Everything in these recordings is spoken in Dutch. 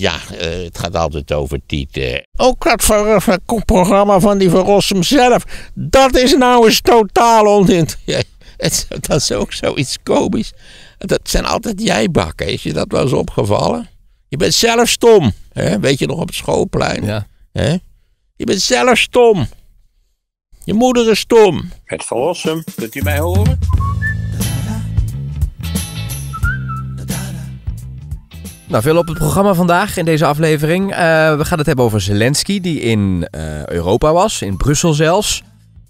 Ja, het gaat altijd over Tieten. Ook dat programma van die Verossem zelf. Dat is nou eens totaal onzin. Ja, dat is ook zoiets komisch. Dat zijn altijd jijbakken. Is je dat wel eens opgevallen? Je bent zelf stom. Hè? Weet je nog, op het schoolplein? Ja. Hè? Je bent zelf stom. Je moeder is stom. Het Verossem, kunt u mij horen? Nou, veel op het programma vandaag in deze aflevering. We gaan het hebben over Zelensky, die in Europa was, in Brussel zelfs.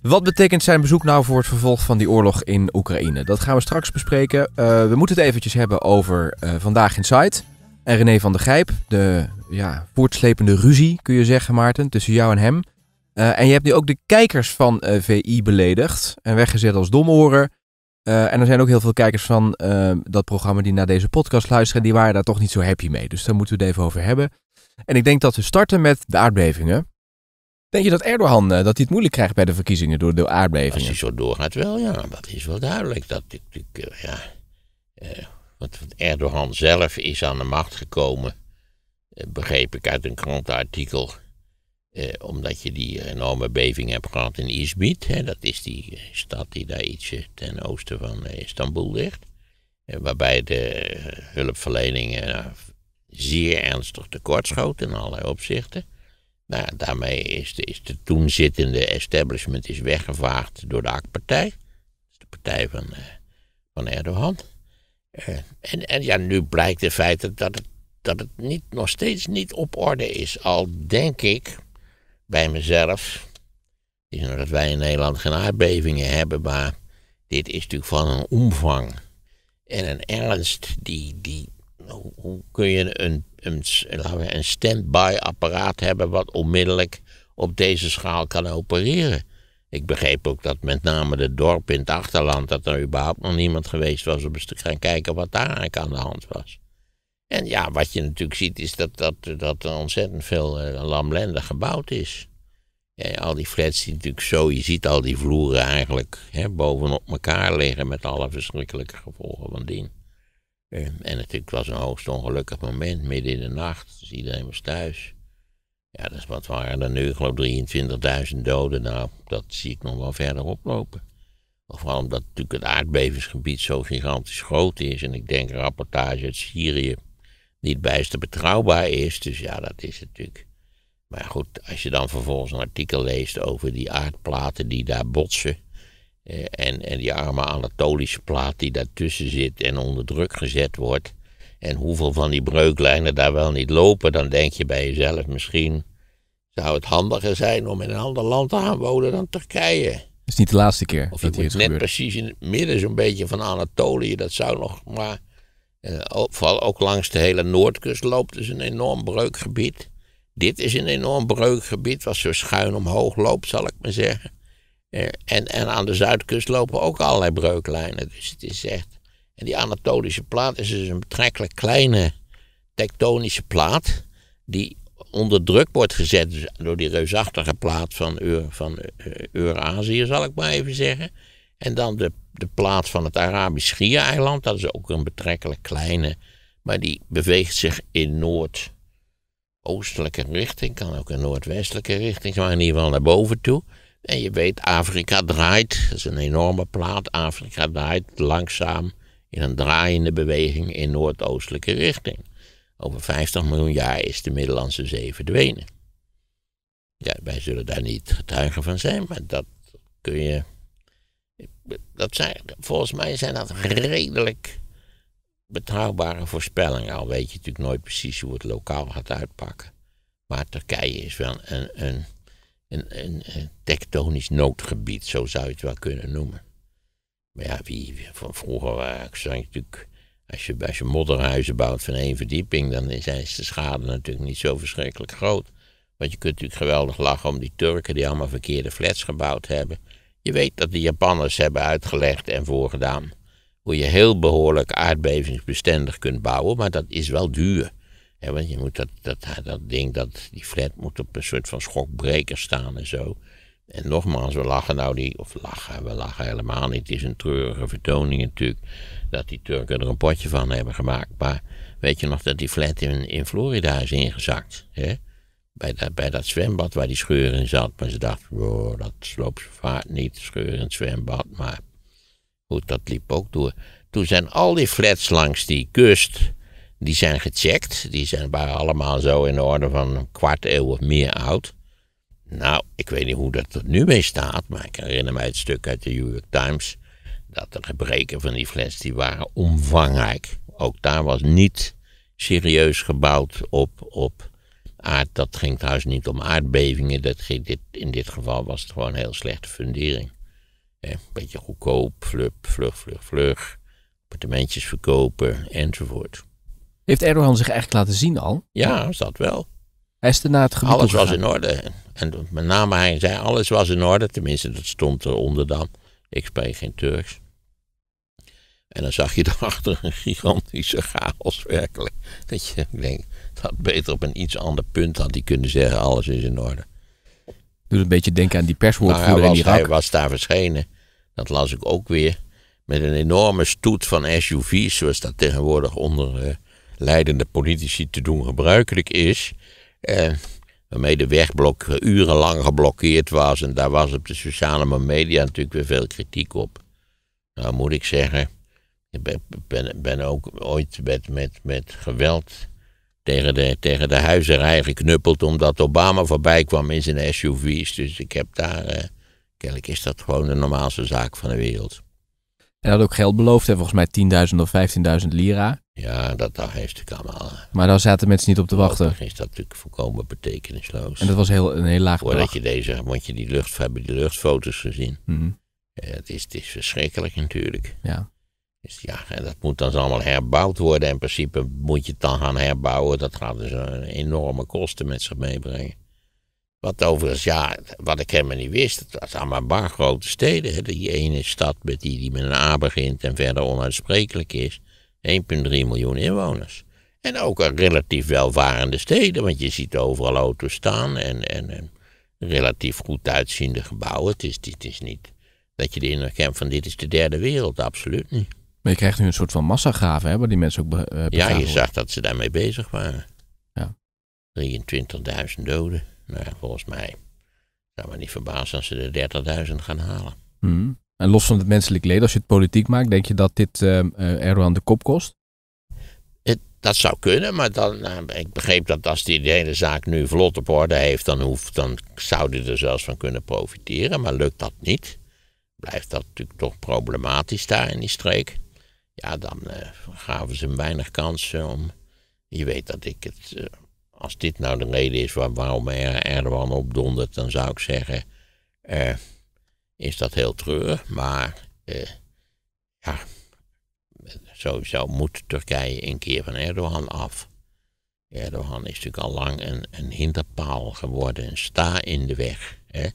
Wat betekent zijn bezoek nou voor het vervolg van die oorlog in Oekraïne? Dat gaan we straks bespreken. We moeten het eventjes hebben over Vandaag Inside en René van der Gijp. De voortslepende ruzie, kun je zeggen, Maarten, tussen jou en hem. En je hebt nu ook de kijkers van VI beledigd en weggezet als domoren. En er zijn ook heel veel kijkers van dat programma die naar deze podcast luisteren. Die waren daar toch niet zo happy mee. Dus daar moeten we het even over hebben. En ik denk dat we starten met de aardbevingen. Denk je dat Erdogan dat hij het moeilijk krijgt bij de verkiezingen door de aardbevingen? Als hij zo doorgaat wel, ja. Dat is wel duidelijk. Want Erdogan zelf is aan de macht gekomen, begreep ik uit een krantenartikel. Omdat je die enorme beving hebt gehad in Izmit. Hè, dat is die stad die daar ietsje ten oosten van Istanbul ligt. Waarbij de hulpverlening zeer ernstig tekortschoot in allerlei opzichten. Nou, daarmee is de toenzittende establishment is weggevaagd door de AK-partij. Dat is de partij van Erdogan. Nu blijkt in feite dat het nog steeds niet op orde is. Al denk ik bij mezelf, het is nog dat wij in Nederland geen aardbevingen hebben, maar dit is natuurlijk van een omvang en een ernst die hoe kun je een stand-by apparaat hebben wat onmiddellijk op deze schaal kan opereren. Ik begreep ook dat met name de dorpen in het achterland, dat er überhaupt nog niemand geweest was om eens te gaan kijken wat daar eigenlijk aan de hand was. En ja, wat je natuurlijk ziet is dat er ontzettend veel lamlendig gebouwd is. Ja, al die flats die natuurlijk zo, je ziet al die vloeren eigenlijk bovenop elkaar liggen met alle verschrikkelijke gevolgen van dien. Ja. En natuurlijk was een hoogst ongelukkig moment, midden in de nacht, dus iedereen was thuis. Ja, dus wat waren er nu, ik geloof 23.000 doden, nou dat zie ik nog wel verder oplopen. Vooral omdat natuurlijk het aardbevingsgebied zo gigantisch groot is en ik denk een rapportage uit Syrië niet bijster betrouwbaar is, dus ja, dat is natuurlijk. Maar goed, als je dan vervolgens een artikel leest over die aardplaten die daar botsen en die arme Anatolische plaat die daartussen zit en onder druk gezet wordt en hoeveel van die breuklijnen daar wel niet lopen, dan denk je bij jezelf misschien zou het handiger zijn om in een ander land te gaan wonen dan Turkije. Dat is niet de laatste keer. Of je moet net gebeurt. Precies in het midden zo'n beetje van Anatolië, dat zou nog maar. Vooral ook langs de hele noordkust loopt dus een enorm breukgebied. Dit is een enorm breukgebied wat zo schuin omhoog loopt, zal ik maar zeggen. En aan de zuidkust lopen ook allerlei breuklijnen. Dus het is echt. En die Anatolische plaat is dus een betrekkelijk kleine tektonische plaat die onder druk wordt gezet dus door die reusachtige plaat van Eurazië, zal ik maar even zeggen. En dan de plaat van het Arabisch Schiereiland, dat is ook een betrekkelijk kleine, maar die beweegt zich in noordoostelijke richting, kan ook in noordwestelijke richting, maar in ieder geval naar boven toe. En je weet, Afrika draait, dat is een enorme plaat, Afrika draait langzaam in een draaiende beweging in noordoostelijke richting. Over 50 miljoen jaar is de Middellandse Zee verdwenen. Ja, wij zullen daar niet getuigen van zijn, maar dat kun je. Volgens mij zijn dat redelijk betrouwbare voorspellingen. Al weet je natuurlijk nooit precies hoe het lokaal gaat uitpakken. Maar Turkije is wel een tektonisch noodgebied, zo zou je het wel kunnen noemen. Maar ja, van vroeger zijn natuurlijk. Als je modderhuizen bouwt van 1 verdieping, dan is de schade natuurlijk niet zo verschrikkelijk groot. Want je kunt natuurlijk geweldig lachen om die Turken die allemaal verkeerde flats gebouwd hebben. Je weet dat de Japanners hebben uitgelegd en voorgedaan hoe je heel behoorlijk aardbevingsbestendig kunt bouwen, maar dat is wel duur. Ja, want je moet die flat moet op een soort van schokbreker staan en zo. En nogmaals, we lachen helemaal niet. Het is een treurige vertoning natuurlijk dat die Turken er een potje van hebben gemaakt. Maar weet je nog dat die flat in Florida is ingezakt? Hè? Bij dat zwembad waar die scheur in zat. Maar ze dachten, wow, dat sloopt ze vaart niet, scheur in het zwembad. Maar goed, dat liep ook door. Toen zijn al die flats langs die kust, die zijn gecheckt. Die waren allemaal zo in de orde van een kwart eeuw of meer oud. Nou, ik weet niet hoe dat er nu mee staat, maar ik herinner mij het stuk uit de New York Times, dat de gebreken van die flats, die waren omvangrijk. Ook daar was niet serieus gebouwd op aard. Dat ging trouwens niet om aardbevingen, in dit geval was het gewoon heel slechte fundering. Een beetje goedkoop, vlug, appartementjes verkopen, enzovoort. Heeft Erdogan zich eigenlijk laten zien al? Ja, dat wel. Hij is daarna het gebied opgegaan. Alles was in orde. En met name hij zei, alles was in orde. Tenminste, dat stond eronder dan. Ik spreek geen Turks. En dan zag je daarachter een gigantische chaos, werkelijk. Dat je denkt, dat beter op een iets ander punt had hij kunnen zeggen, alles is in orde. Doet een beetje denken aan die perswoordvoerder in Irak. Hij was daar verschenen. Dat las ik ook weer. Met een enorme stoet van SUV's, zoals dat tegenwoordig onder leidende politici te doen gebruikelijk is. Waarmee de weg urenlang geblokkeerd was. En daar was op de sociale media natuurlijk weer veel kritiek op. Nou moet ik zeggen, ik ben ook ooit met geweld tegen de huizerij geknuppeld, omdat Obama voorbij kwam in zijn SUV's. Dus ik heb daar, kennelijk is dat gewoon de normaalste zaak van de wereld. En had ook geld beloofd, hè? Volgens mij 10.000 of 15.000 lira. Ja, dat heeft de allemaal. Maar daar zaten mensen niet op te wachten. Is dat natuurlijk volkomen betekenisloos. En dat was een heel laag bedrag. Voordat je deze, want je die luchtfoto's gezien. Mm-hmm. Het is verschrikkelijk natuurlijk. Ja. Dus ja, en dat moet dan allemaal herbouwd worden. In principe moet je het dan gaan herbouwen. Dat gaat dus een enorme kosten met zich meebrengen. Wat overigens, ja, wat ik helemaal niet wist, het was allemaal bar grote steden. Hè. Die ene stad met die met een A begint en verder onuitsprekelijk is. 1,3 miljoen inwoners. En ook een relatief welvarende steden, want je ziet overal auto's staan en relatief goed uitziende gebouwen. Het is niet dat je de indruk hebt van dit is de derde wereld, absoluut niet. Maar je krijgt nu een soort van massagraven, hè, waar die mensen ook begraven worden. Zag dat ze daarmee bezig waren. Ja. 23.000 doden. Nou, volgens mij zou me niet verbazen als ze de 30.000 gaan halen. Hmm. En los van het menselijk leed, als je het politiek maakt, denk je dat dit Erdogan de kop kost? Dat zou kunnen, maar dan, ik begreep dat als die de hele zaak nu vlot op orde heeft, dan zou die er zelfs van kunnen profiteren. Maar lukt dat niet, blijft dat natuurlijk toch problematisch daar in die streek. Ja, dan gaven ze hem weinig kansen om... Je weet dat ik het... Als dit nou de reden is waarom Erdogan opdondert, dan zou ik zeggen... Is dat heel treurig, maar ja, sowieso moet Turkije een keer van Erdogan af. Erdogan is natuurlijk al lang een hinderpaal geworden, een sta in de weg. Hè?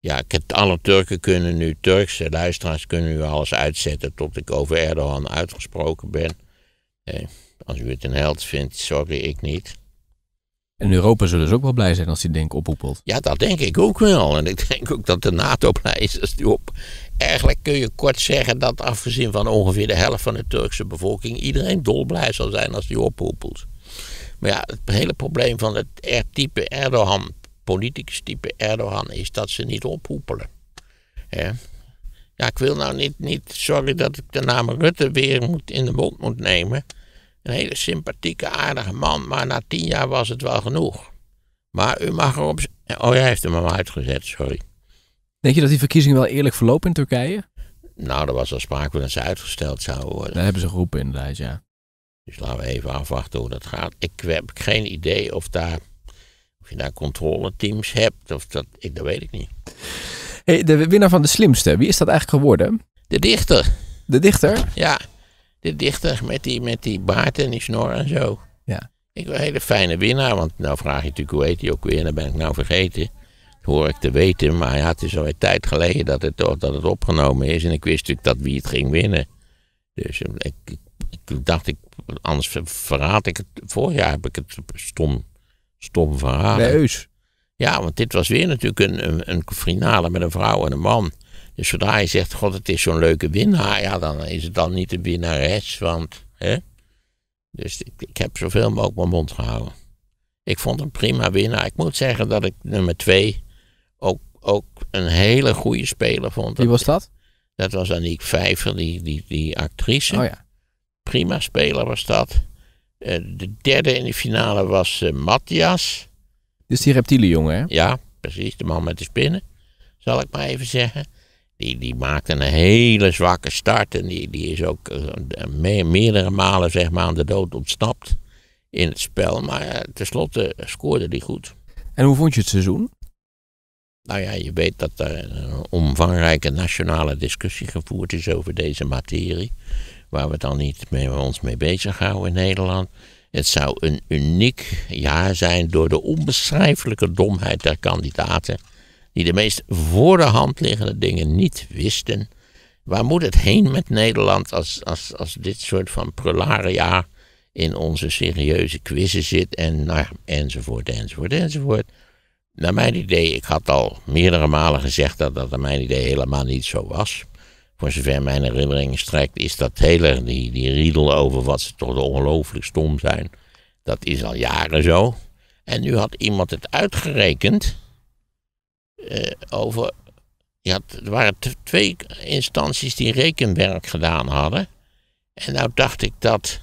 Ja, alle Turken kunnen nu, Turkse luisteraars kunnen nu alles uitzetten tot ik over Erdogan uitgesproken ben. Als u het een held vindt, sorry, ik niet. En Europa zullen dus ook wel blij zijn als die denk ophoepelt. Ja, dat denk ik ook wel. En ik denk ook dat de NATO blij is als die op... Eigenlijk kun je kort zeggen dat afgezien van ongeveer de helft van de Turkse bevolking... iedereen dolblij zal zijn als die ophoepelt. Maar ja, het hele probleem van het type Erdogan, politicus type Erdogan... is dat ze niet ophoepelen. He? Ja, ik wil nou niet... Sorry dat ik de naam Rutte weer in de mond moet nemen... Een hele sympathieke, aardige man, maar na 10 jaar was het wel genoeg. Maar u mag erop... Oh, jij heeft hem al uitgezet, sorry. Denk je dat die verkiezingen wel eerlijk verlopen in Turkije? Nou, er was al sprake van dat ze uitgesteld zouden worden. Daar hebben ze geroepen inderdaad, ja. Dus laten we even afwachten hoe dat gaat. Ik heb geen idee of je daar controleteams hebt, dat weet ik niet. Hey, de winnaar van de slimste, wie is dat eigenlijk geworden? De dichter. De dichter? Ja. De dichter met die baard en die snor en zo. Ja. Ik ben een hele fijne winnaar, want nou vraag je natuurlijk hoe heet hij ook weer. Dan ben ik nou vergeten. Dat hoor ik te weten, maar ja, het is alweer tijd geleden dat het opgenomen is. En ik wist natuurlijk dat wie het ging winnen. Dus ik dacht, anders verraad ik het. Vorig jaar heb ik het stom verraden. Bij Eus. Ja, want dit was weer natuurlijk een finale met een vrouw en een man. Dus zodra je zegt, god, het is zo'n leuke winnaar, ja, dan is het dan niet de winnares, want... Hè? Dus ik heb zoveel mogelijk mijn mond gehouden. Ik vond hem prima winnaar. Ik moet zeggen dat ik nummer 2 ook een hele goede speler vond. Wie was dat? Dat was Aniek Vijver, die actrice. Oh ja. Prima speler was dat. De derde in de finale was Matthias. Dus die reptiele jongen, hè? Ja, precies. De man met de spinnen, zal ik maar even zeggen. Die maakte een hele zwakke start. En die is ook meerdere malen, zeg maar, aan de dood ontsnapt in het spel. Maar tenslotte scoorde die goed. En hoe vond je het seizoen? Nou ja, je weet dat er een omvangrijke nationale discussie gevoerd is over deze materie. Waar we dan niet ons mee bezighouden in Nederland. Het zou een uniek jaar zijn door de onbeschrijfelijke domheid der kandidaten. Die de meest voor de hand liggende dingen niet wisten. Waar moet het heen met Nederland als dit soort van prularia in onze serieuze quizzen zit en nou, enzovoort. Naar mijn idee, ik had al meerdere malen gezegd dat naar mijn idee helemaal niet zo was. Voor zover mijn herinnering strekt is dat hele, die riedel over wat ze toch ongelooflijk stom zijn. Dat is al jaren zo. En nu had iemand het uitgerekend. Er waren twee instanties die rekenwerk gedaan hadden. En nou dacht ik dat...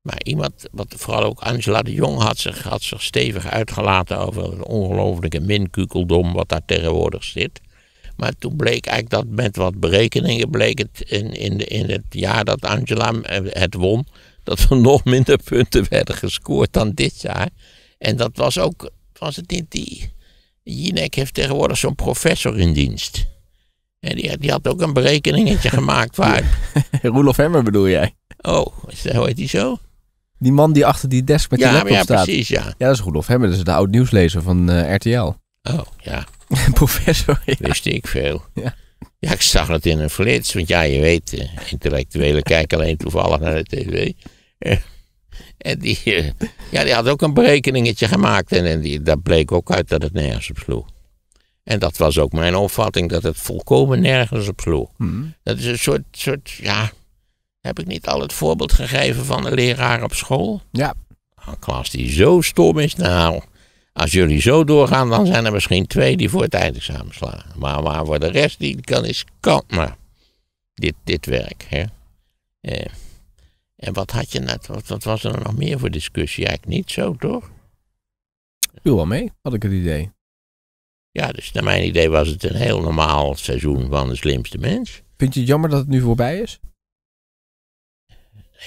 Maar iemand, wat vooral ook Angela de Jong had zich stevig uitgelaten over het ongelooflijke minkukeldom wat daar tegenwoordig zit. Maar toen bleek eigenlijk dat met wat berekeningen bleek het in het jaar dat Angela het won, dat er nog minder punten werden gescoord dan dit jaar. En dat was het niet die... Jinek heeft tegenwoordig zo'n professor in dienst. En die had ook een berekeningetje gemaakt waar... Roelof Hemmer bedoel jij? Oh, hoe heet die zo? Die man die achter die desk met die laptop staat. Ja, precies, ja. Ja, dat is Roelof Hemmer. Dat is de oud-nieuwslezer van RTL. Oh, ja. Professor, ja. Wist ik veel. Ja. Ja, ik zag het in een flits. Want ja, je weet, intellectuelen kijken alleen toevallig naar de tv. En die had ook een berekeningetje gemaakt. En daar bleek ook uit dat het nergens op sloeg. En dat was ook mijn opvatting, dat het volkomen nergens op sloeg. Hmm. Dat is een soort. Heb ik niet al het voorbeeld gegeven van een leraar op school? Ja. Een klas die zo stom is. Nou, als jullie zo doorgaan, dan zijn er misschien 2 die voor het eindexamen slaan. Maar voor de rest, die kan. Maar dit werk, hè. En wat had je net? Wat was er nog meer voor discussie? Eigenlijk niet zo, toch? Viel wel mee, had ik het idee. Ja, dus naar mijn idee was het een heel normaal seizoen van de slimste mens. Vind je het jammer dat het nu voorbij is?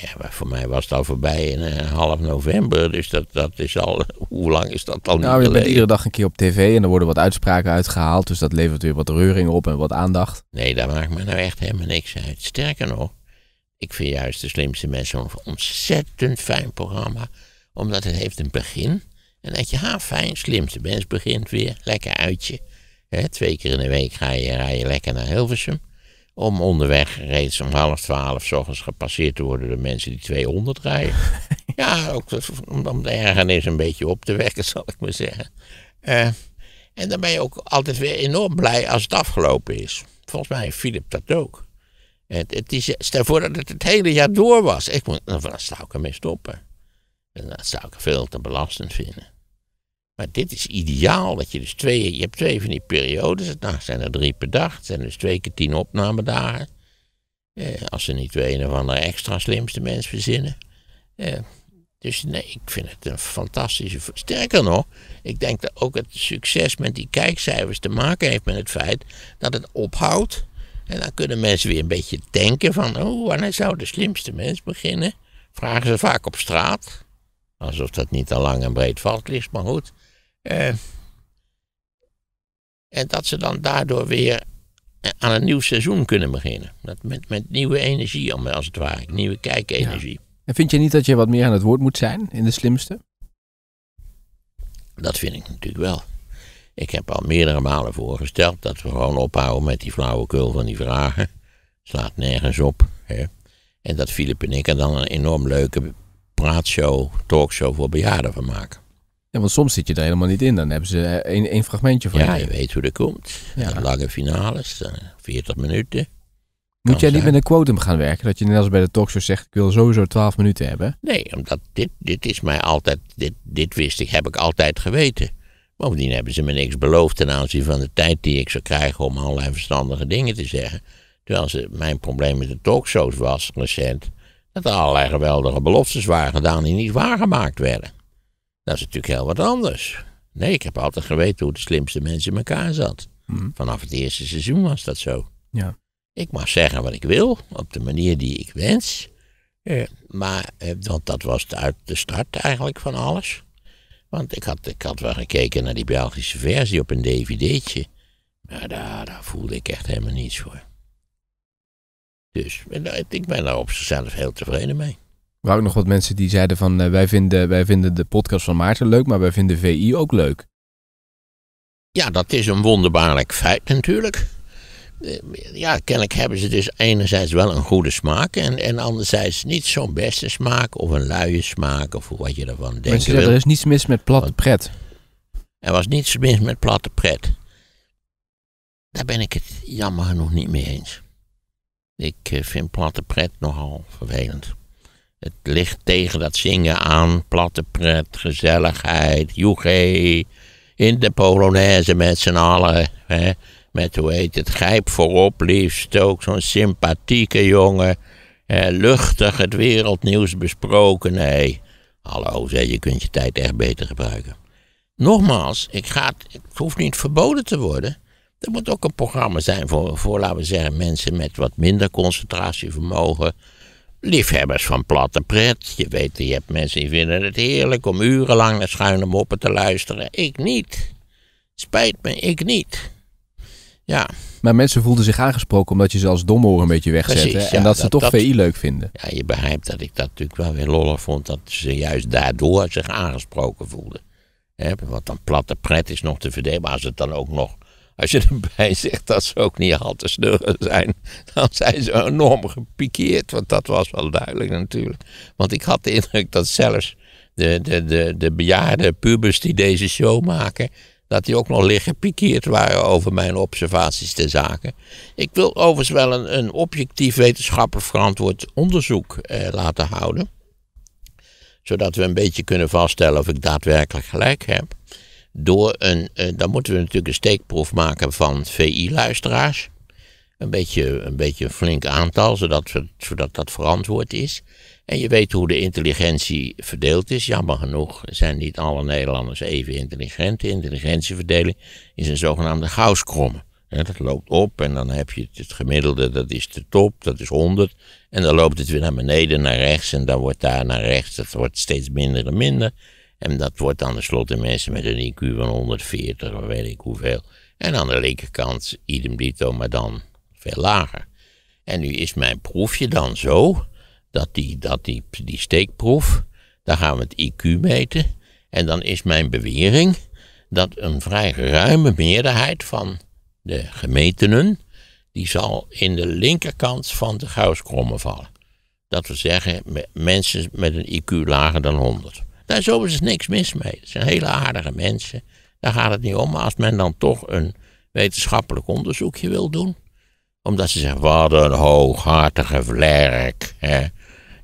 Ja, maar voor mij was het al voorbij in half november. Dus dat is al... Hoe lang is dat al niet geleden? Je bent iedere dag een keer op tv en er worden wat uitspraken uitgehaald. Dus dat levert weer wat reuring op en wat aandacht. Nee, daar maakt me nou echt helemaal niks uit. Sterker nog, ik vind juist de slimste mensen een ontzettend fijn programma. Omdat het heeft een begin. En dat je, fijn, slimste mens begint weer. Lekker uitje. Hè, 2 keer in de week rij je lekker naar Hilversum. Om onderweg reeds om 11:30 's ochtends gepasseerd te worden door mensen die 200 rijden. Ja, ook om de ergernis een beetje op te wekken, zal ik maar zeggen. En dan ben je ook altijd weer enorm blij als het afgelopen is. Volgens mij heeft Filip dat ook. Het is, stel voor dat het hele jaar door was. Dan zou ik ermee stoppen. En dat zou ik veel te belastend vinden. Maar dit is ideaal, dat je dus 2 van die periodes. Nou, zijn er 3 per dag. Het zijn dus 2 keer 10 opnamedagen. Als ze niet weer een of andere extra slimste mens verzinnen. Dus nee, ik vind het een fantastische... Sterker nog, ik denk dat ook het succes met die kijkcijfers te maken heeft met het feit dat het ophoudt. En dan kunnen mensen weer een beetje denken van, wanneer zou de slimste mens beginnen? Vragen ze vaak op straat. Alsof dat niet al lang en breed vast ligt, maar goed. En dat ze dan daardoor weer aan een nieuw seizoen kunnen beginnen. Dat met nieuwe energie, als het ware. Nieuwe kijkenergie. Ja. En vind je niet dat je wat meer aan het woord moet zijn in de slimste? Dat vind ik natuurlijk wel. Ik heb al meerdere malen voorgesteld dat we gewoon ophouden met die flauwekul van die vragen. Slaat nergens op. Hè? En dat Filip en ik er dan een enorm leuke praatshow, talkshow voor bejaarden van maken. Ja, want soms zit je er helemaal niet in. Dan hebben ze één fragmentje van je. Ja, je weet hoe dat komt. Ja. Lange finales, 40 minuten. Moet jij niet met een quotum gaan werken? Dat je net als bij de talkshow zegt, ik wil sowieso 12 minuten hebben. Nee, omdat dit is mij altijd, dit wist ik, heb ik altijd geweten. Bovendien hebben ze me niks beloofd ten aanzien van de tijd die ik zou krijgen om allerlei verstandige dingen te zeggen. Terwijl mijn probleem met de talkshows was, recent, dat er allerlei geweldige beloftes waren gedaan die niet waargemaakt werden. Dat is natuurlijk heel wat anders. Nee, ik heb altijd geweten hoe de slimste mensen in elkaar zat. Vanaf het eerste seizoen was dat zo. Ja. Ik mag zeggen wat ik wil, op de manier die ik wens. Want dat was uit de start eigenlijk van alles. Want ik had wel gekeken naar die Belgische versie op een dvd'tje. Maar daar voelde ik echt helemaal niets voor. Dus ik ben daar op zichzelf heel tevreden mee. Er waren ook nog wat mensen die zeiden van wij vinden de podcast van Maarten leuk, maar wij vinden VI ook leuk. Ja, dat is een wonderbaarlijk feit natuurlijk. Ja, kennelijk hebben ze dus enerzijds wel een goede smaak en anderzijds niet zo'n beste smaak of een luie smaak of wat je ervan denkt. Mensen zeggen, er is niets mis met platte pret. Er was niets mis met platte pret. Daar ben ik het jammer genoeg niet mee eens. Ik vind platte pret nogal vervelend. Het ligt tegen dat zingen aan, platte pret, gezelligheid, joegé, in de Polonaise met z'n allen, hè. Met, hoe heet het, Gijp voorop liefst, ook zo'n sympathieke jongen. Luchtig het wereldnieuws besproken, nee. Hallo, zeg, je kunt je tijd echt beter gebruiken. Nogmaals, het hoeft niet verboden te worden. Er moet ook een programma zijn voor, laten we zeggen, mensen met wat minder concentratievermogen. Liefhebbers van platte pret. Je weet, je hebt mensen die vinden het heerlijk om urenlang naar schuine moppen te luisteren. Ik niet. Spijt me, ik niet. Ja. Maar mensen voelden zich aangesproken omdat je ze als domoor een beetje wegzette. Precies, ja, en dat ze toch VI leuk vinden. Ja, je begrijpt dat ik dat natuurlijk wel weer lollig vond. Dat ze juist daardoor zich aangesproken voelden. Want dan platte pret is nog te verdedigen. Maar als het dan ook nog, als je erbij zegt dat ze ook niet al te snurren zijn, dan zijn ze enorm gepikeerd. Want dat was wel duidelijk natuurlijk. Want ik had de indruk dat zelfs de bejaarde pubers die deze show maken, dat die ook nog liggen gepikeerd waren over mijn observaties ter zake. Ik wil overigens wel een objectief wetenschappelijk verantwoord onderzoek laten houden. Zodat we een beetje kunnen vaststellen of ik daadwerkelijk gelijk heb. Dan moeten we natuurlijk een steekproef maken van VI-luisteraars. Een beetje een flink aantal, zodat dat verantwoord is. En je weet hoe de intelligentie verdeeld is. Jammer genoeg zijn niet alle Nederlanders even intelligent. De intelligentieverdeling is een zogenaamde gauwskromme. Dat loopt op en dan heb je het gemiddelde, dat is de top, dat is 100. En dan loopt het weer naar beneden, naar rechts en dan wordt daar naar rechts. Dat wordt steeds minder en minder. En dat wordt dan tenslotte mensen met een IQ van 140 of weet ik hoeveel. En aan de linkerkant idem dito, maar dan veel lager. En nu is mijn proefje dan zo dat die steekproef, daar gaan we het IQ meten. En dan is mijn bewering dat een vrij ruime meerderheid van de gemetenen, die zal in de linkerkant van de gauwskromme vallen. Dat wil zeggen, mensen met een IQ lager dan 100. Daar is overigens niks mis mee. Het zijn hele aardige mensen. Daar gaat het niet om. Maar als men dan toch een wetenschappelijk onderzoekje wil doen, omdat ze zeggen, wat een hooghartige vlerk. Hè.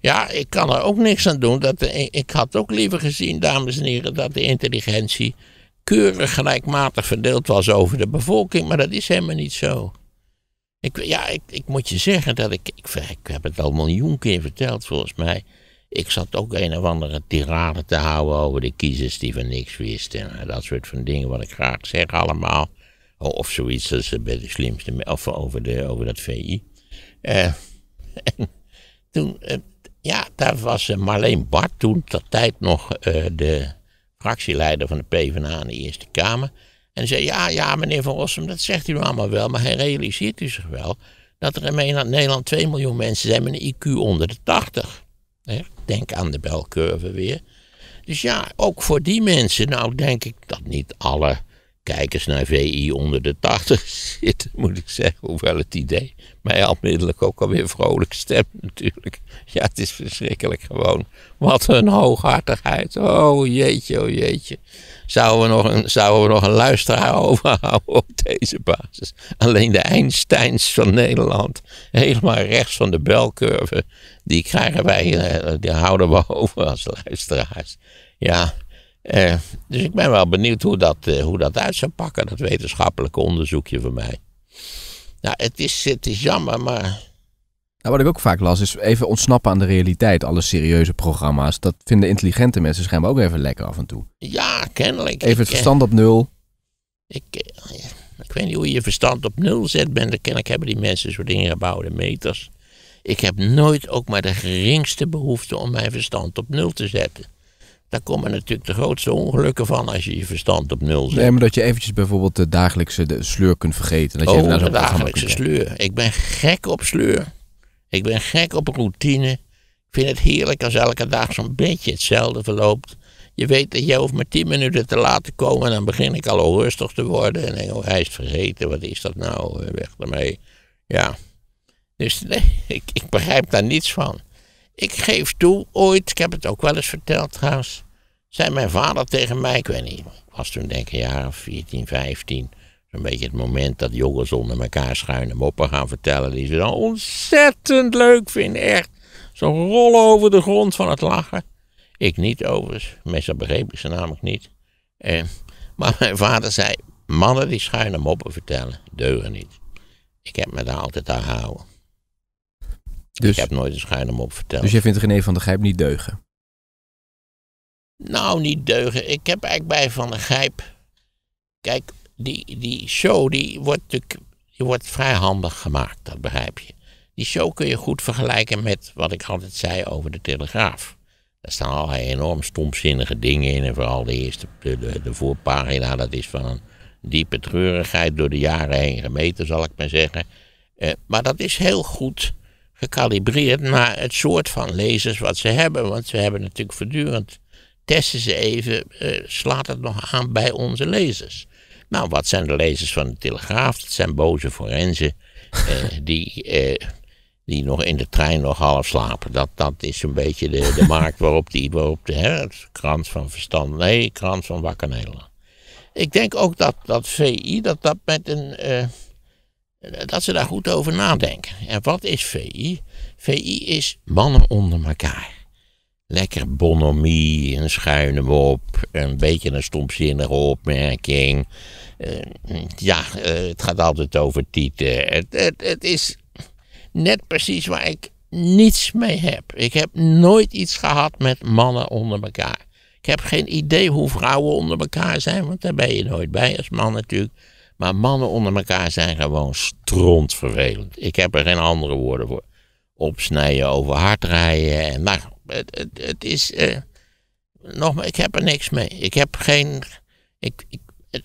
Ja, ik kan er ook niks aan doen. Ik had ook liever gezien, dames en heren, dat de intelligentie keurig gelijkmatig verdeeld was over de bevolking. Maar dat is helemaal niet zo. Ik moet je zeggen dat ik heb het al een miljoen keer verteld volgens mij. Ik zat ook een of andere tirade te houden over de kiezers die van niks wisten. En dat soort van dingen wat ik graag zeg allemaal. Of zoiets als bij de slimste, of over dat VI. En toen, daar was Marleen Bart toen, ter tijd nog de fractieleider van de PvdA in de Eerste Kamer. En zei, ja, meneer Van Rossem, dat zegt u allemaal wel, maar hij realiseert u zich wel dat er in Nederland 2 miljoen mensen zijn met een IQ onder de 80. Denk aan de belcurve weer. Dus ja, ook voor die mensen, nou denk ik dat niet alle kijkers naar VI onder de 80 zitten, moet ik zeggen. Hoewel het idee mij onmiddellijk ook alweer vrolijk stemt natuurlijk. Ja, het is verschrikkelijk gewoon. Wat een hooghartigheid. Oh jeetje, oh jeetje. Zouden we nog een luisteraar overhouden op deze basis? Alleen de Einsteins van Nederland, helemaal rechts van de belcurve, die krijgen wij, die houden we over als luisteraars. Ja. Dus ik ben wel benieuwd hoe dat uit zou pakken, dat wetenschappelijke onderzoekje van mij. Nou, het is jammer, maar... Nou, wat ik ook vaak las is even ontsnappen aan de realiteit. Alle serieuze programma's, dat vinden intelligente mensen schijnbaar ook even lekker af en toe. Ja, kennelijk. Even het verstand op nul. Ik weet niet hoe je verstand op nul zet. Kennelijk hebben die mensen zo'n dingen gebouwde meters. Ik heb nooit ook maar de geringste behoefte om mijn verstand op nul te zetten. Daar komen natuurlijk de grootste ongelukken van als je je verstand op nul zet. Nee, maar dat je eventjes bijvoorbeeld de dagelijkse sleur kunt vergeten. Dat je even naar zo'n dagelijkse sleur. Ik ben gek op sleur. Ik ben gek op routine. Ik vind het heerlijk als elke dag zo'n beetje hetzelfde verloopt. Je weet dat je hoeft maar 10 minuten te laten komen en dan begin ik al onrustig te worden. En denk, oh, hij is het vergeten, wat is dat nou? Weg daarmee. Ja. Dus nee, ik begrijp daar niets van. Ik geef toe, ooit, ik heb het ook wel eens verteld trouwens, zei mijn vader tegen mij, ik weet niet, ik was toen denk ik een jaar of 14, 15, zo'n beetje het moment dat jongens onder elkaar schuine moppen gaan vertellen, die ze dan ontzettend leuk vinden, echt, zo'n rollen over de grond van het lachen. Ik niet overigens, meestal begreep ik ze namelijk niet. Maar mijn vader zei, mannen die schuine moppen vertellen, deugen niet. Ik heb me daar altijd aan gehouden. Dus, ik heb nooit een schuin om op verteld. Dus jij vindt René van der Gijp niet deugen? Nou, niet deugen. Ik heb eigenlijk bij Van der Gijp... Kijk, die show die wordt vrij handig gemaakt, dat begrijp je. Die show kun je goed vergelijken met wat ik altijd zei over de Telegraaf. Daar staan allerlei enorm stomzinnige dingen in. En vooral de eerste, de voorpagina, dat is van een diepe treurigheid door de jaren heen gemeten, zal ik maar zeggen. Maar dat is heel goed gekalibreerd naar het soort van lezers wat ze hebben. Want ze hebben natuurlijk voortdurend, testen ze even, slaat het nog aan bij onze lezers. Nou, wat zijn de lezers van de Telegraaf? Dat zijn boze forensen die nog in de trein nog half slapen. Dat is een beetje de markt waarop de krant van verstand, nee, krant van wakker Nederland. Ik denk ook dat VI, dat met een... Dat ze daar goed over nadenken. En wat is VI? VI is mannen onder elkaar. Lekker bonhomie, een schuine mop, een beetje een stomzinnige opmerking. Het gaat altijd over tieten. Het is net precies waar ik niets mee heb. Ik heb nooit iets gehad met mannen onder elkaar. Ik heb geen idee hoe vrouwen onder elkaar zijn, want daar ben je nooit bij als man natuurlijk. Maar mannen onder elkaar zijn gewoon strontvervelend. Ik heb er geen andere woorden voor. Opsnijden, over hard rijden. En, nou, het is... nogmaals, ik heb er niks mee. Ik heb geen...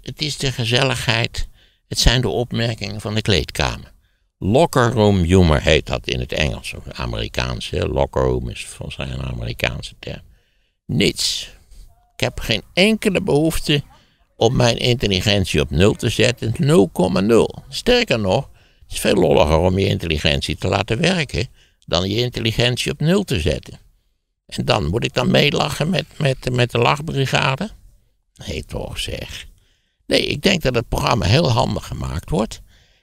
Het is de gezelligheid. Het zijn de opmerkingen van de kleedkamer. Locker room humor heet dat in het Engels. Amerikaanse. Locker room is volgens mij een Amerikaanse term. Niets. Ik heb geen enkele behoefte om mijn intelligentie op 0 te zetten, 0,0. Sterker nog, het is veel lolliger om je intelligentie te laten werken dan je intelligentie op 0 te zetten. En dan moet ik dan meelachen met de lachbrigade? Nee toch zeg. Nee, ik denk dat het programma heel handig gemaakt wordt.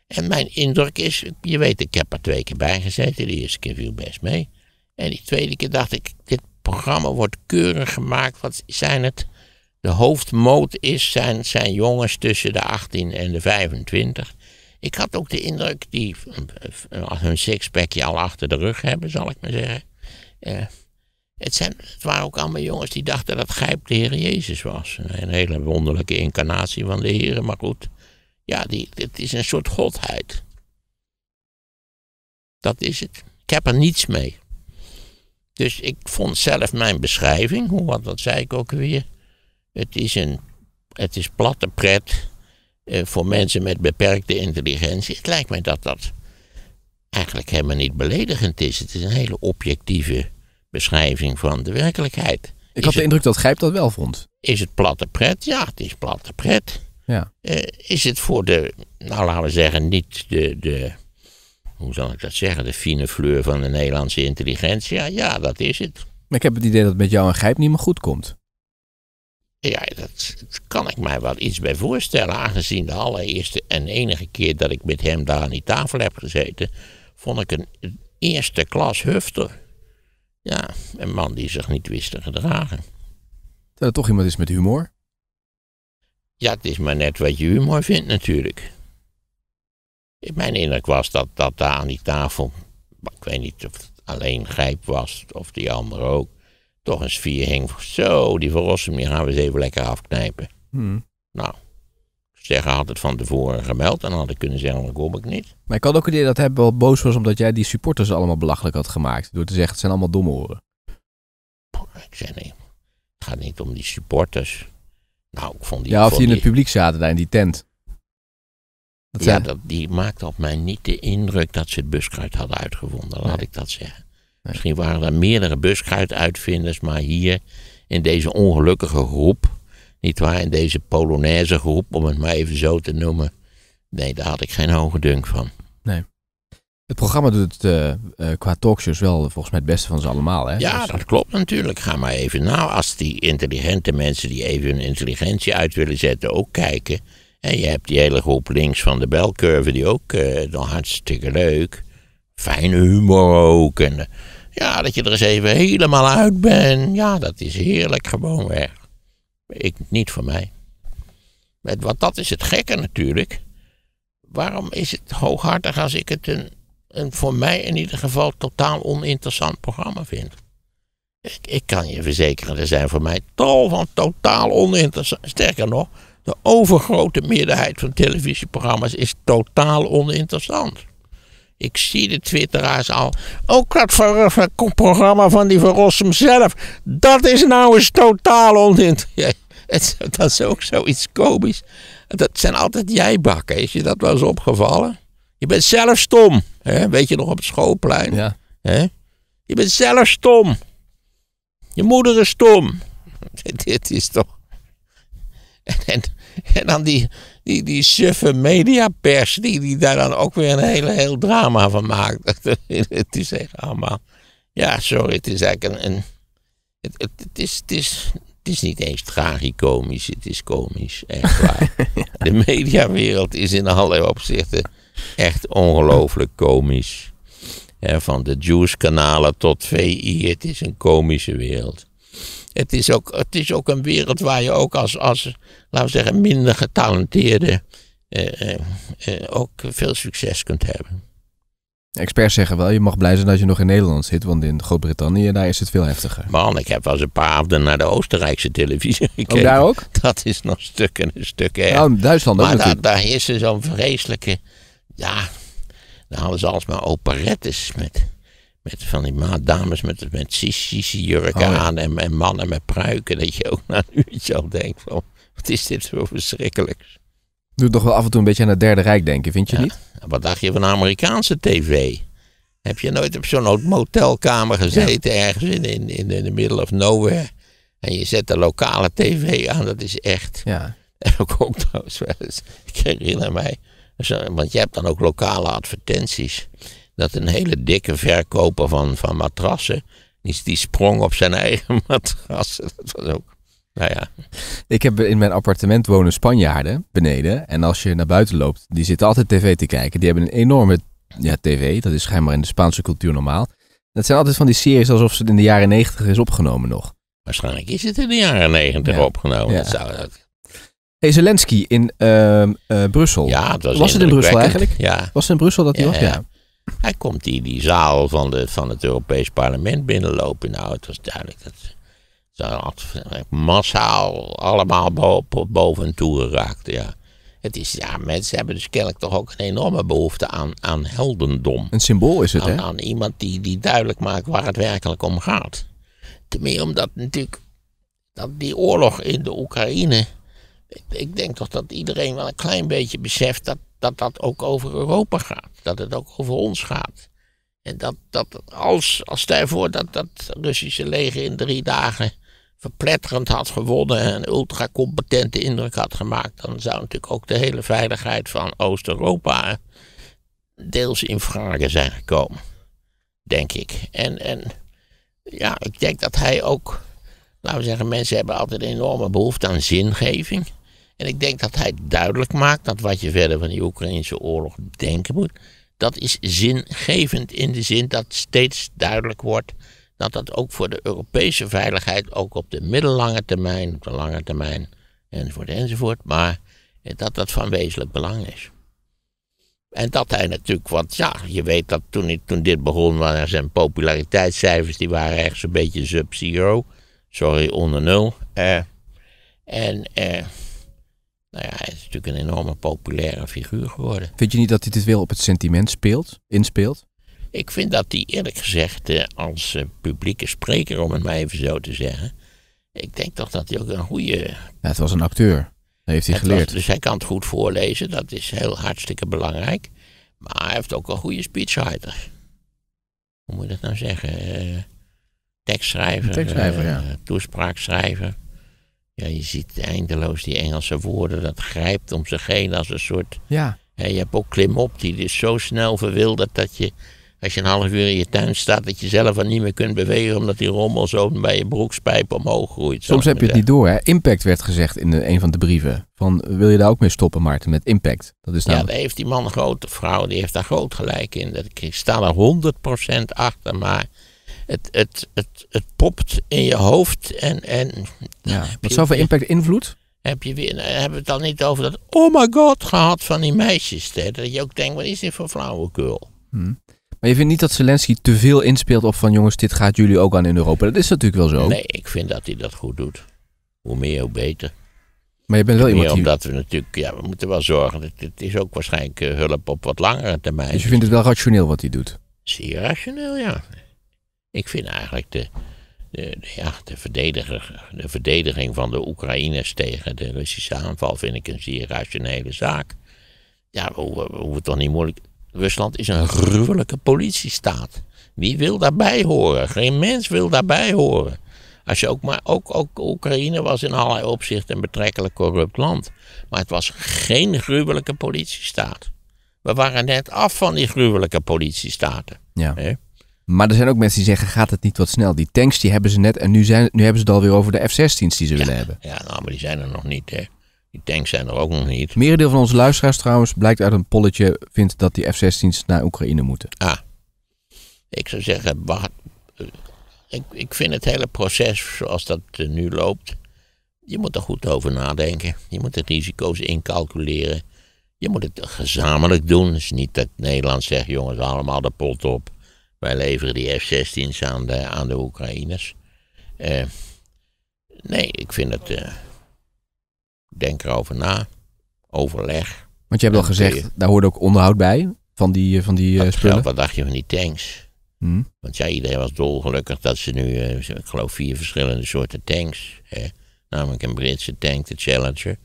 En mijn indruk is, je weet, ik heb er 2 keer bij gezeten. De eerste keer viel best mee. En die tweede keer dacht ik, dit programma wordt keurig gemaakt. Wat zijn het? De hoofdmoot zijn jongens tussen de 18 en de 25. Ik had ook de indruk die hun sixpackje al achter de rug hebben, zal ik maar zeggen. Het waren ook allemaal jongens die dachten dat Gijp de Heer Jezus was. Een hele wonderlijke incarnatie van de Heer, maar goed. Ja, het is een soort godheid. Dat is het. Ik heb er niets mee. Dus ik vond zelf mijn beschrijving, wat zei ik ook weer... Het is platte pret voor mensen met beperkte intelligentie. Het lijkt mij dat dat eigenlijk helemaal niet beledigend is. Het is een hele objectieve beschrijving van de werkelijkheid. Ik had de indruk dat Gijp dat wel vond. Is het platte pret? Ja, het is platte pret. Ja. Is het voor de, nou laten we zeggen, niet de hoe zal ik dat zeggen, de fine fleur van de Nederlandse intelligentie? Ja, dat is het. Maar ik heb het idee dat het met jou en Gijp niet meer goed komt. Ja, dat kan ik mij wel iets bij voorstellen. Aangezien de allereerste en enige keer dat ik met hem daar aan die tafel heb gezeten, vond ik een eerste klas hufter. Ja, een man die zich niet wist te gedragen. Dat toch iemand is met humor? Ja, het is maar net wat je humor vindt natuurlijk. Mijn indruk was dat daar aan die tafel, ik weet niet of het alleen Gijp was of die andere ook, toch een sfeer hing van, zo, die Verossem, die gaan we eens even lekker afknijpen. Nou, zeggen had het van tevoren gemeld en had ik kunnen zeggen, dat kom ik niet. Maar ik had ook het idee dat hij wel boos was omdat jij die supporters allemaal belachelijk had gemaakt. Door te zeggen, het zijn allemaal domme horen. Ik zei, nee, het gaat niet om die supporters. Nou, ik vond die... Ja, of die in het publiek zaten daar in die tent. Dat ja, die maakte op mij niet de indruk dat ze het buskruid hadden uitgevonden, laat ik dat zeggen. Nee. Misschien waren er meerdere buskruiduitvinders, maar hier in deze ongelukkige groep, nietwaar, in deze Polonaise groep, om het maar even zo te noemen, nee, daar had ik geen hoge dunk van. Nee. Het programma doet het qua talkshows wel volgens mij het beste van ze allemaal, hè? Ja, dus... dat klopt natuurlijk. Ga maar even nou, als die intelligente mensen die even hun intelligentie uit willen zetten ook kijken. En je hebt die hele groep links van de belcurve die ook dan hartstikke leuk. Fijne humor ook. En, ja, dat je er eens even helemaal uit bent. Ja, dat is heerlijk gewoon weg. Niet voor mij. Want dat is het gekke natuurlijk. Waarom is het hooghartig als ik het een voor mij in ieder geval totaal oninteressant programma vind? Ik kan je verzekeren, er zijn voor mij tal van totaal oninteressant. Sterker nog, de overgrote meerderheid van televisieprogramma's is totaal oninteressant. Ik zie de twitteraars al. Ook dat programma van die Verossem zelf. Dat is nou eens totaal oninteressant. Dat is ook zoiets komisch. Dat zijn altijd jijbakken. Is je dat wel eens opgevallen? Je bent zelf stom. Hè? Weet je nog op het schoolplein? Ja. Hè? Je bent zelf stom. Je moeder is stom. Dit is toch... En dan die suffe mediapers die daar dan ook weer een heel drama van maakt. Het is echt allemaal... Ja, sorry, het is eigenlijk Het is niet eens tragicomisch, het is komisch, echt waar. De mediawereld is in allerlei opzichten echt ongelooflijk komisch. He, van de Juice-kanalen tot VI, het is een komische wereld. Het is ook een wereld waar je ook als laten we zeggen, minder getalenteerde ook veel succes kunt hebben. Experts zeggen wel, je mag blij zijn dat je nog in Nederland zit, want in Groot-Brittannië, daar is het veel heftiger. Man, ik heb wel eens een paar avonden naar de Oostenrijkse televisie gekeken. Ook daar ook? Dat is nog stukken en stukken erg. Nou, Duitsland ook natuurlijk. Maar daar is er zo'n vreselijke, ja, daar hadden ze alsmaar operettes met van die dames met sissi-jurken aan en mannen met pruiken, dat je ook na een uurtje al denkt van, wat is dit voor verschrikkelijks. Doe toch wel af en toe een beetje aan het Derde Rijk denken, vind je niet? Wat dacht je van de Amerikaanse tv? Heb je nooit op zo'n motelkamer gezeten ergens in the middle of nowhere? En je zet de lokale tv aan, dat is echt... Ja. En ook trouwens wel eens, ik herinner mij, want je hebt dan ook lokale advertenties. Dat een hele dikke verkoper van matrassen, die sprong op zijn eigen matrassen. Dat was ook... Nou ja. Ik heb in mijn appartement wonen Spanjaarden beneden. En als je naar buiten loopt, die zitten altijd tv te kijken. Die hebben een enorme tv. Dat is schijnbaar in de Spaanse cultuur normaal. Dat zijn altijd van die series alsof ze in de jaren 90 is opgenomen nog. Waarschijnlijk is het in de jaren 90 opgenomen. Ja. Dat zou dat... Hey, Zelensky in Brussel. Ja, dat was het in Brussel eigenlijk? Ja. Was het in Brussel dat hij was? Ja. Hij komt die zaal van het Europees Parlement binnenlopen. Nou, het was duidelijk dat... massaal allemaal boven en toe geraakt, ja. Het is, ja, mensen hebben dus kennelijk toch ook een enorme behoefte aan heldendom. Een symbool is het, hè? Aan iemand die duidelijk maakt waar het werkelijk om gaat. Ten meer omdat natuurlijk die oorlog in de Oekraïne... Ik denk toch dat iedereen wel een klein beetje beseft dat ook over Europa gaat. Dat het ook over ons gaat. En dat als daarvoor dat Russische leger in 3 dagen... verpletterend had gewonnen en een ultracompetente indruk had gemaakt, dan zou natuurlijk ook de hele veiligheid van Oost-Europa deels in vragen zijn gekomen, denk ik. En ja, ik denk dat hij ook, laten we zeggen, mensen hebben altijd een enorme behoefte aan zingeving. En ik denk dat hij duidelijk maakt dat wat je verder van die Oekraïnse oorlog denken moet, dat is zingevend in de zin dat steeds duidelijk wordt dat dat ook voor de Europese veiligheid, ook op de middellange termijn, op de lange termijn, enzovoort, enzovoort, maar dat dat van wezenlijk belang is. En dat hij natuurlijk, want ja, je weet dat toen dit begon, waren zijn populariteitscijfers, die waren echt zo'n beetje sub-zero, sorry, onder nul. Nou ja, hij is natuurlijk een enorme populaire figuur geworden. Vind je niet dat hij dit wel op het sentiment speelt, inspeelt? Ik vind dat hij eerlijk gezegd als publieke spreker, om het maar even zo te zeggen, ik denk toch dat hij ook een goede... Ja, het was een acteur, dat heeft hij geleerd. Dus hij kan het goed voorlezen, dat is heel hartstikke belangrijk. Maar hij heeft ook een goede speechwriter. Hoe moet je dat nou zeggen? Tekstschrijver, ja. Toespraakschrijver. Ja, je ziet eindeloos die Engelse woorden, dat grijpt om zich heen als een soort... Ja. Hè, je hebt ook klimop, die is zo snel verwilderd dat je, als je een half uur in je tuin staat, dat je zelf er niet meer kunt bewegen, omdat die rommel zo bij je broekspijp omhoog groeit. Soms heb je het niet door, hè? Impact werd gezegd in een van de brieven. Van, wil je daar ook mee stoppen, Maarten, met impact? Dat is namelijk... Ja, daar heeft die man grote vrouw, die heeft daar groot gelijk in. Ik sta er 100% achter, maar... Het popt in je hoofd en ja, wat zoveel impact invloed? Hebben we het dan niet over dat oh my god gehad van die meisjes. Hè? Dat je ook denkt, wat is dit voor flauwekul? Maar je vindt niet dat Zelensky te veel inspeelt op van jongens, dit gaat jullie ook aan in Europa. Dat is natuurlijk wel zo. Nee, ik vind dat hij dat goed doet. Hoe meer, hoe beter. Maar je bent wel iemand die... Omdat we natuurlijk, ja, we moeten wel zorgen. Het is ook waarschijnlijk hulp op wat langere termijn. Dus je vindt het wel rationeel wat hij doet? Zeer rationeel, ja. Ik vind eigenlijk de verdediging van de Oekraïners tegen de Russische aanval vind ik een zeer rationele zaak. Ja, we hoeven toch niet moeilijk... Rusland is een gruwelijke politiestaat. Wie wil daarbij horen? Geen mens wil daarbij horen. Als je ook maar... Ook Oekraïne was in allerlei opzichten een betrekkelijk corrupt land. Maar het was geen gruwelijke politiestaat. We waren net af van die gruwelijke politiestaten. Ja. Hè? Maar er zijn ook mensen die zeggen, gaat het niet wat snel? Die tanks die hebben ze net en nu hebben ze het alweer over de F-16's die ze willen hebben. Ja, nou, maar die zijn er nog niet. Hè. Die tanks zijn er ook nog niet. Merendeel van onze luisteraars trouwens blijkt uit een polletje, vindt dat die F-16's naar Oekraïne moeten. Ah, ik zou zeggen, ik vind het hele proces zoals dat nu loopt, je moet er goed over nadenken. Je moet de risico's incalculeren. Je moet het gezamenlijk doen. Het is niet dat Nederland zegt, jongens, allemaal de pot op. Wij leveren die F-16's aan de Oekraïners. Nee, ik vind het... denk erover na. Overleg. Want je hebt al gezegd, daar hoort ook onderhoud bij. Van die spullen. Wat dacht je van die tanks? Want ja, iedereen was dolgelukkig dat ze nu... ik geloof 4 verschillende soorten tanks. Namelijk een Britse tank, de Challenger.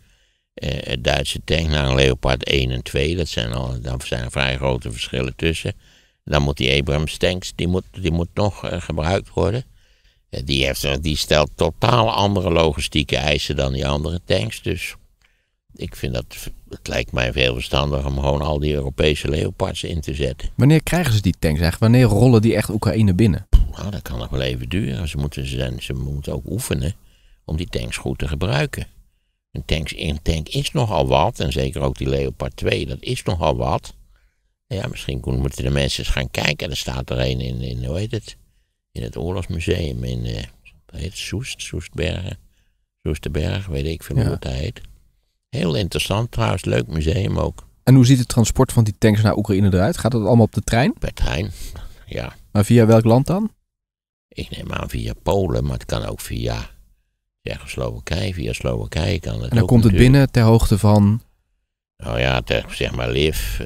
Een Duitse tank, een Leopard 1 en 2. Daar zijn vrij grote verschillen tussen. Dan moet die Abrams tanks, die moet nog gebruikt worden. Die stelt totaal andere logistieke eisen dan die andere tanks. Dus ik vind het lijkt mij veel verstandiger om gewoon al die Europese Leopards in te zetten. Wanneer krijgen ze die tanks eigenlijk? Wanneer rollen die echt Oekraïne binnen? Nou, dat kan nog wel even duren. Ze moeten ook oefenen om die tanks goed te gebruiken. Een tank is nogal wat, en zeker ook die Leopard 2, dat is nogal wat. Ja, misschien moeten de mensen eens gaan kijken. Er staat er een in hoe heet het? In het Oorlogsmuseum in Soesterberg, weet ik veel hoe het heet. Heel interessant trouwens, leuk museum ook. En hoe ziet het transport van die tanks naar Oekraïne eruit? Gaat dat allemaal op de trein? Per trein, ja. Maar via welk land dan? Ik neem aan via Polen, maar het kan ook via Slowakije. Via Slowakije kan het ook. En dan komt het binnen ter hoogte van... Nou ja, zeg maar Liv,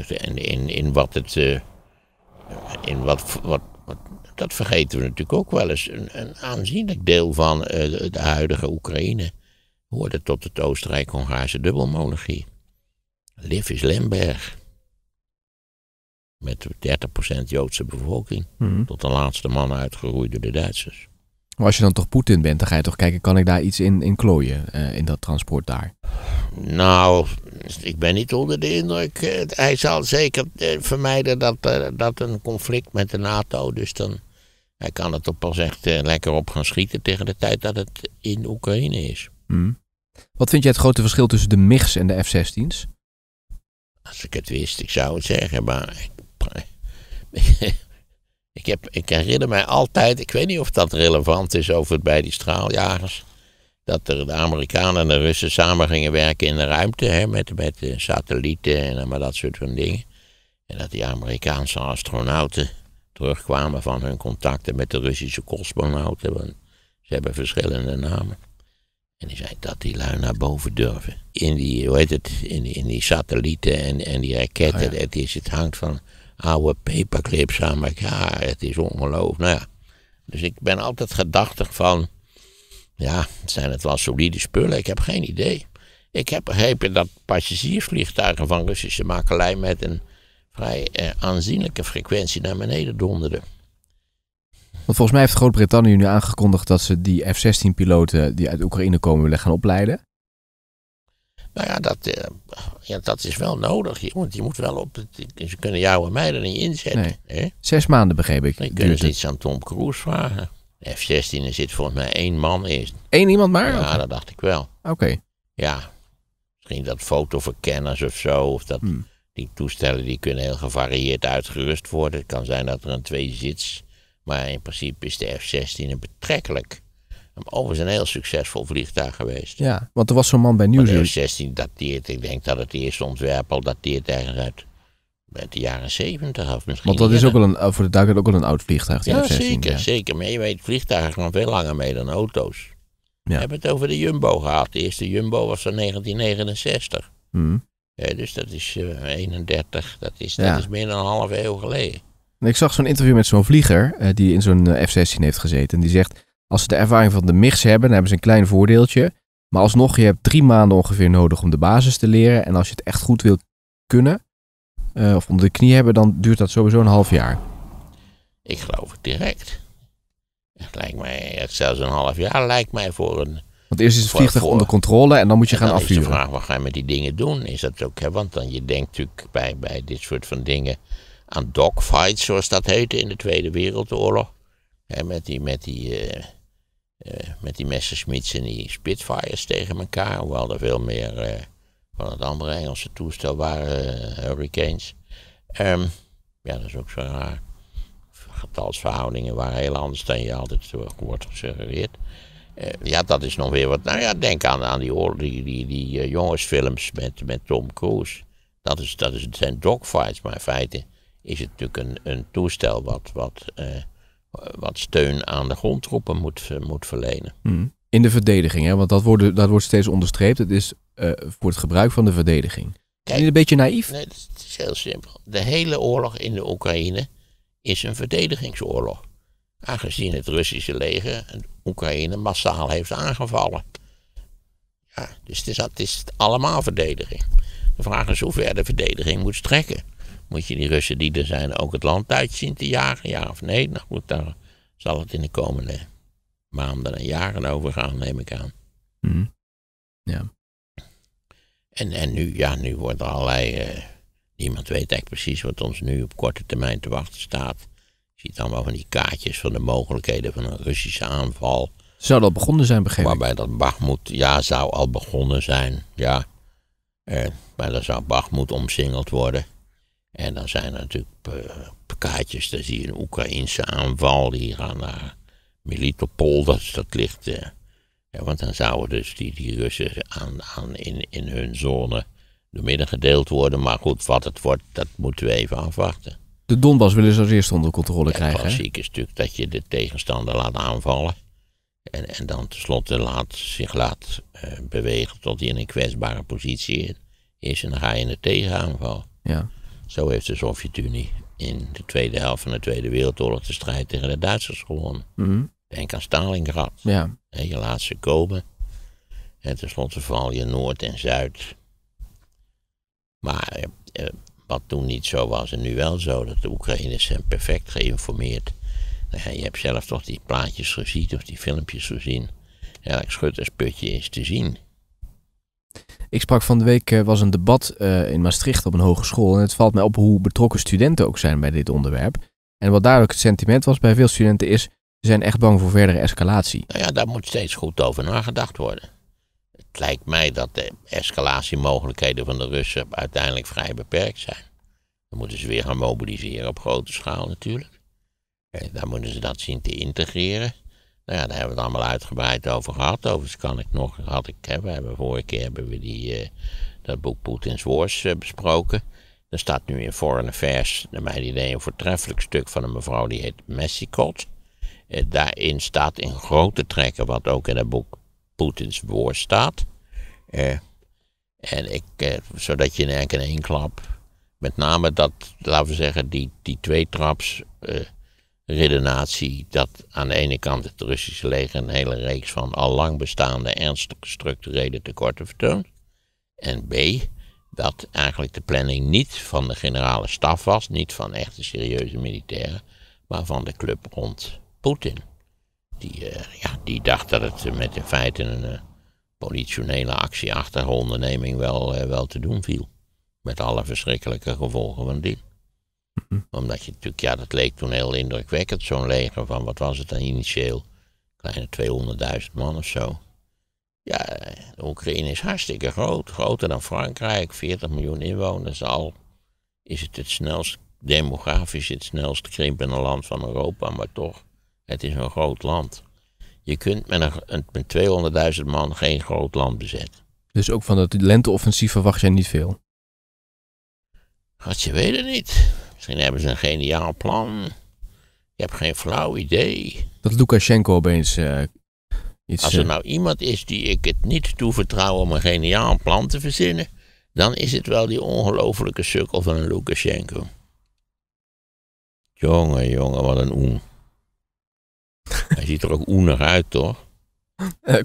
dat vergeten we natuurlijk ook wel eens. Een aanzienlijk deel van de huidige Oekraïne hoorde tot het Oostenrijk-Hongaarse dubbelmonarchie. Liv is Lemberg. Met 30% Joodse bevolking. Tot de laatste man uitgeroeid door de Duitsers. Maar als je dan toch Poetin bent, dan ga je toch kijken, kan ik daar iets in klooien, in dat transport daar? Nou, ik ben niet onder de indruk. Hij zal zeker vermijden dat een conflict met de NATO, dus dan... Hij kan het er pas echt lekker op gaan schieten tegen de tijd dat het in Oekraïne is. Mm. Wat vind jij het grote verschil tussen de MiG's en de F-16's? Als ik het wist, ik zou het zeggen, maar... Ik herinner mij altijd, ik weet niet of dat relevant is over bij die straaljagers, dat er de Amerikanen en de Russen samen gingen werken in de ruimte, hè, met satellieten en maar dat soort van dingen. En dat die Amerikaanse astronauten terugkwamen van hun contacten met de Russische kosmonauten, want ze hebben verschillende namen. En die zei dat die lui naar boven durven. In die, hoe heet het, in die satellieten en die raketten, oh ja. Het hangt van oude paperclips aan elkaar, het is ongelooflijk. Nou ja. Dus ik ben altijd gedachtig van, ja, zijn het wel solide spullen? Ik heb geen idee. Ik heb begrepen dat passagiersvliegtuigen van Russische makelij met een vrij aanzienlijke frequentie naar beneden donderde. Want volgens mij heeft Groot-Brittannië nu aangekondigd dat ze die F-16-piloten die uit Oekraïne komen willen gaan opleiden. Nou ja, dat is wel nodig, want je moet wel op het... Ze kunnen jou en mij er niet inzetten. Nee. Hè? 6 maanden begreep ik. Dan kunnen ze iets aan Tom Cruise vragen. De F-16 zit volgens mij 1 man eerst. 1 iemand maar? Ja, okay. Dat dacht ik wel. Oké. Okay. Ja, misschien dat fotoverkenners of zo, of dat... Die toestellen die kunnen heel gevarieerd uitgerust worden. Het kan zijn dat er een 2 zit. Maar in principe is de F-16 een betrekkelijk... Overigens een heel succesvol vliegtuig geweest. Ja, want er was zo'n man bij Nieuwsuur. De F-16 dateert, ik denk dat het eerste ontwerp al dateert ergens uit de jaren 70 of misschien. Want dat is ook wel voor de duiker ook wel een oud vliegtuig. Ja, zeker, ja. Zeker. Maar je weet, vliegtuigen gaan veel langer mee dan auto's. Ja. We hebben het over de Jumbo gehad. De eerste Jumbo was van 1969. Ja, dus dat is 31, dat is meer dan een half eeuw geleden. En ik zag zo'n interview met zo'n vlieger die in zo'n F-16 heeft gezeten. En die zegt, als ze de ervaring van de MiG's hebben, dan hebben ze een klein voordeeltje. Maar alsnog, je hebt 3 maanden ongeveer nodig om de basis te leren. En als je het echt goed wil kunnen, of onder de knie hebben, dan duurt dat sowieso een half jaar. Ik geloof het direct. Het lijkt mij, zelfs een half jaar lijkt mij voor een... Want eerst is het vliegtuig onder controle en dan moet je gaan afvuren. Is de vraag, wat ga je met die dingen doen? Is dat ook, hè? Want dan, je denkt natuurlijk bij dit soort van dingen aan dogfights, zoals dat heette in de Tweede Wereldoorlog. Hè, met die Messerschmitts en die Spitfires tegen elkaar. Hoewel er veel meer van het andere Engelse toestel waren, Hurricanes. Ja, dat is ook zo raar. Getalsverhoudingen waren heel anders dan je altijd wordt gesuggereerd. Ja, dat is nog weer wat. Nou ja, denk aan die jongensfilms met Tom Cruise. Het zijn dogfights, maar in feite is het natuurlijk een toestel wat steun aan de grondtroepen moet verlenen. In de verdediging, hè? Want dat wordt steeds onderstreept. Het is voor het gebruik van de verdediging. Kijk, ben je een beetje naïef? Nee, het is heel simpel. De hele oorlog in de Oekraïne is een verdedigingsoorlog. Aangezien het Russische leger Oekraïne massaal heeft aangevallen. Ja, dus het is allemaal verdediging. De vraag is hoe ver de verdediging moet strekken. Moet je die Russen die er zijn ook het land uit zien te jagen? Ja of nee? Nou goed, daar zal het in de komende maanden en jaren over gaan, neem ik aan. Ja. En nu, ja, nu wordt er allerlei... niemand weet eigenlijk precies wat ons nu op korte termijn te wachten staat. Je ziet allemaal van die kaartjes van de mogelijkheden van een Russische aanval. Zou dat begonnen zijn, begrepen? Waarbij dat Bakhmoet, ja, zou al begonnen zijn, ja. Maar dan zou Bakhmoet omsingeld worden. En dan zijn er natuurlijk kaartjes, daar zie je een Oekraïnse aanval. Die gaan naar Melitopol, dat ligt... ja, want dan zouden dus die Russen in hun zone doormidden gedeeld worden. Maar goed, wat het wordt, dat moeten we even afwachten. De Donbass willen ze als eerst onder controle krijgen. Het klassieke stuk dat je de tegenstander laat aanvallen. En dan tenslotte zich laat bewegen tot hij in een kwetsbare positie is. En dan ga je in de tegenaanval. Ja. Zo heeft de Sovjet-Unie in de tweede helft van de Tweede Wereldoorlog de strijd tegen de Duitsers gewonnen. Denk aan Stalingrad. Ja. En je laat ze komen. En tenslotte val je Noord en Zuid. Maar... Wat toen niet zo was en nu wel zo, dat de Oekraïners zijn perfect geïnformeerd Ja, je hebt zelf toch die plaatjes gezien of die filmpjes gezien. Elk schuttersputje is te zien. Ik sprak van de week, was een debat in Maastricht op een hogeschool. En het valt mij op hoe betrokken studenten ook zijn bij dit onderwerp. En wat duidelijk het sentiment was bij veel studenten is, ze zijn echt bang voor verdere escalatie. Nou ja, daar moet steeds goed over nagedacht worden. Het lijkt mij dat de escalatiemogelijkheden van de Russen uiteindelijk vrij beperkt zijn. Dan moeten ze weer gaan mobiliseren op grote schaal natuurlijk. En dan moeten ze dat zien te integreren. Nou ja, daar hebben we het allemaal uitgebreid over gehad. Overigens kan ik nog, vorige keer hebben we dat boek Poetins Wars besproken. Er staat nu in Foreign Affairs, naar mijn idee, een voortreffelijk stuk van een mevrouw die heet Messicot. Daarin staat in grote trekken wat ook in het boek Poetins Wars staat. Zodat je in één klap, met name dat, laten we zeggen, die tweetraps redenatie, dat aan de ene kant het Russische leger een hele reeks van al lang bestaande ernstige structurele tekorten vertoont. En B, dat eigenlijk de planning niet van de generale staf was, niet van echte serieuze militairen, maar van de club rond Poetin. Die dacht dat het met in feite een politionele actie achter onderneming wel te doen viel. Met alle verschrikkelijke gevolgen van die. Omdat je natuurlijk, ja, dat leek toen heel indrukwekkend, zo'n leger van, wat was het dan initieel? Kleine 200.000 man of zo. Ja, de Oekraïne is hartstikke groot, groter dan Frankrijk, 40 miljoen inwoners al. Is het snelst, demografisch het snelst krimpende land van Europa, maar toch, het is een groot land. Je kunt met 200.000 man geen groot land bezetten. Dus ook van dat lenteoffensief verwacht jij niet veel? Je weet het niet. Misschien hebben ze een geniaal plan. Je hebt geen flauw idee. Dat Lukashenko opeens iets... Als er nou iemand is die ik het niet toevertrouw om een geniaal plan te verzinnen, dan is het wel die ongelofelijke sukkel van een Lukashenko. Jongen, wat een oen. Hij ziet er ook oenig uit, toch?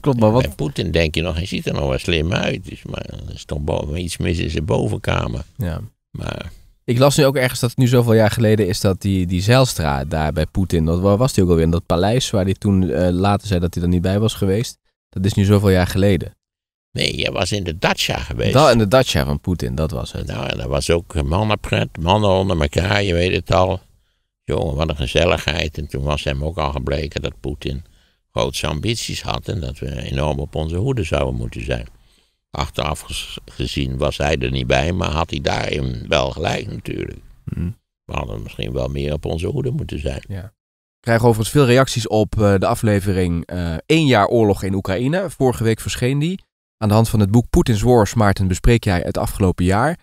Klopt, maar wat... Bij Poetin denk je nog, hij ziet er nog wel slim uit. Dus, maar er is toch iets mis in zijn bovenkamer. Ja. Maar... Ik las nu ook ergens dat het nu zoveel jaar geleden is dat die Zijlstra daar bij Poetin, waar was hij ook alweer? In dat paleis waar hij toen later zei dat hij er niet bij was geweest. Dat is nu zoveel jaar geleden. Nee, hij was in de dacha geweest. In de dacha van Poetin, dat was het. Nou, en dat was ook mannenpret, mannen onder elkaar, je weet het al. Jongen, wat een gezelligheid. En toen was hem ook al gebleken dat Poetin grootse ambities had en dat we enorm op onze hoede zouden moeten zijn. Achteraf gezien was hij er niet bij, maar had hij daarin wel gelijk natuurlijk. We hadden misschien wel meer op onze hoede moeten zijn. Ja. Ik krijg overigens veel reacties op de aflevering 1 jaar oorlog in Oekraïne. Vorige week verscheen die. Aan de hand van het boek Poetins Wars, Maarten, bespreek jij het afgelopen jaar.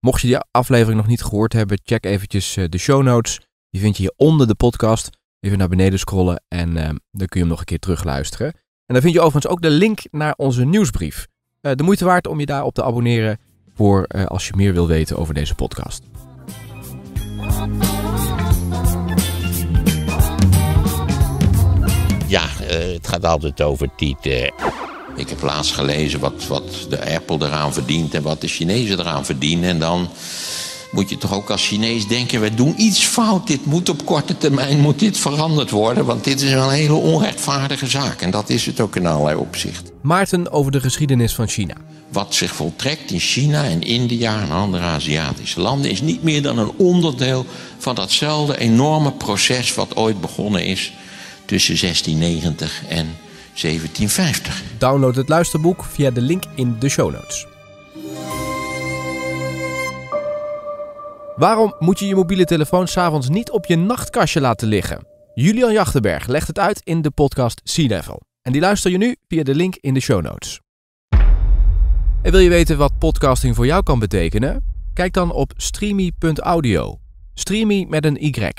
Mocht je die aflevering nog niet gehoord hebben, check eventjes de show notes. Die vind je hier onder de podcast. Even naar beneden scrollen en dan kun je hem nog een keer terugluisteren. En dan vind je overigens ook de link naar onze nieuwsbrief. De moeite waard om je daarop te abonneren voor als je meer wil weten over deze podcast. Ja, het gaat altijd over tieten. Ik heb laatst gelezen wat de Apple eraan verdient en wat de Chinezen eraan verdienen. En dan moet je toch ook als Chinees denken, we doen iets fout. Dit moet op korte termijn veranderd worden, want dit is een hele onrechtvaardige zaak. En dat is het ook in allerlei opzichten. Maarten over de geschiedenis van China. Wat zich voltrekt in China en India en andere Aziatische landen is niet meer dan een onderdeel van datzelfde enorme proces wat ooit begonnen is tussen 1690 en 1750. Download het luisterboek via de link in de show notes. Waarom moet je je mobiele telefoon 's avonds niet op je nachtkastje laten liggen? Julian Jachtenberg legt het uit in de podcast C-Level. En die luister je nu via de link in de show notes. En wil je weten wat podcasting voor jou kan betekenen? Kijk dan op streamy.audio. Streamy met een Y.